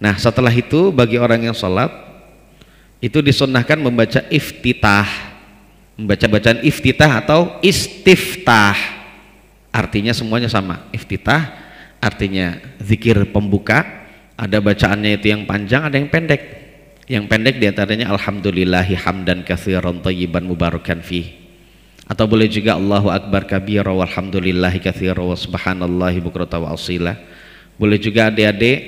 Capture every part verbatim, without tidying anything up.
Nah setelah itu bagi orang yang sholat itu disunnahkan membaca iftitah, membaca bacaan iftitah atau istiftah, artinya semuanya sama. Iftitah artinya zikir pembuka, ada bacaannya itu yang panjang ada yang pendek. Yang pendek diantaranya alhamdulillahi hamdan katsiran thayyiban mubarakan fi, atau boleh juga Allahu akbar kabira walhamdulillahi katsira wa subhanallahi bukrata wa asila. Boleh juga adik-adik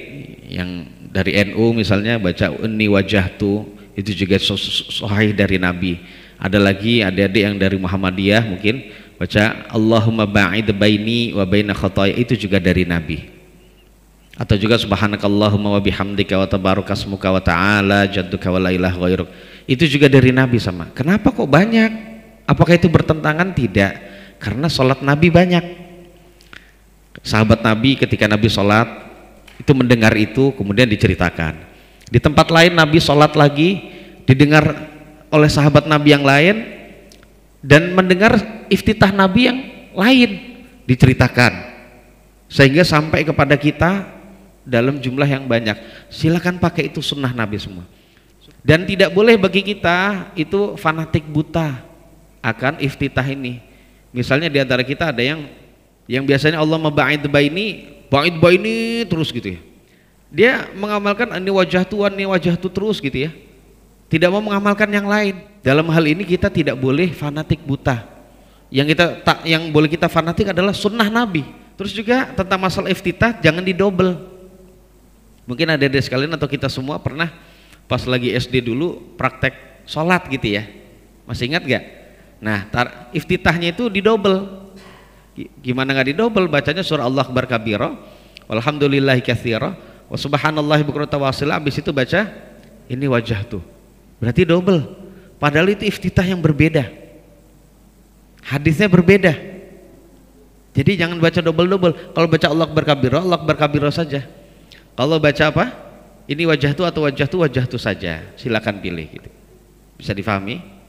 yang dari N U misalnya baca inni wajahtu, itu juga sahih dari Nabi. Ada lagi adik-adik yang dari Muhammadiyah mungkin baca Allahumma ba'id baini wa baina khotaya, itu juga dari Nabi. Atau juga subhanakallahumma wa bihamdika wa tabarakasmuka wa ta'ala jadduka wa la ilaha ghairuk, itu juga dari Nabi sama. Kenapa kok banyak? Apakah itu bertentangan? Tidak, karena sholat Nabi banyak. Sahabat Nabi ketika Nabi sholat itu mendengar itu kemudian diceritakan. Di tempat lain Nabi sholat lagi didengar oleh sahabat Nabi yang lain dan mendengar iftitah Nabi yang lain diceritakan, sehingga sampai kepada kita dalam jumlah yang banyak. Silakan pakai itu, sunnah Nabi semua. Dan tidak boleh bagi kita itu fanatik buta akan iftitah ini. Misalnya diantara kita ada yang yang biasanya Allah maba'id baini ba'id baini terus gitu ya, dia mengamalkan ini wajah Tuhan, ini wajah tu terus gitu ya, tidak mau mengamalkan yang lain. Dalam hal ini kita tidak boleh fanatik buta. Yang kita tak yang boleh kita fanatik adalah sunnah Nabi. Terus juga tentang masalah iftitah jangan didobel. Mungkin ada dari sekalian atau kita semua pernah pas lagi S D dulu praktek sholat gitu ya, masih ingat gak? Nah tar, iftitahnya itu didobel. Gimana nggak didobel? Bacanya surah Allah akbar kabira walhamdulillahi katsira wa subhanallahi bukrata wa asila, habis itu baca ini wajah tuh, berarti double. Padahal itu iftitah yang berbeda, hadisnya berbeda. Jadi jangan baca double-double. Kalau baca Allah akbar kabira, Allah akbar kabira saja. Kalau baca apa? Ini wajah tuh atau wajah tuh, wajah tuh saja. Silakan pilih gitu. Bisa difahami?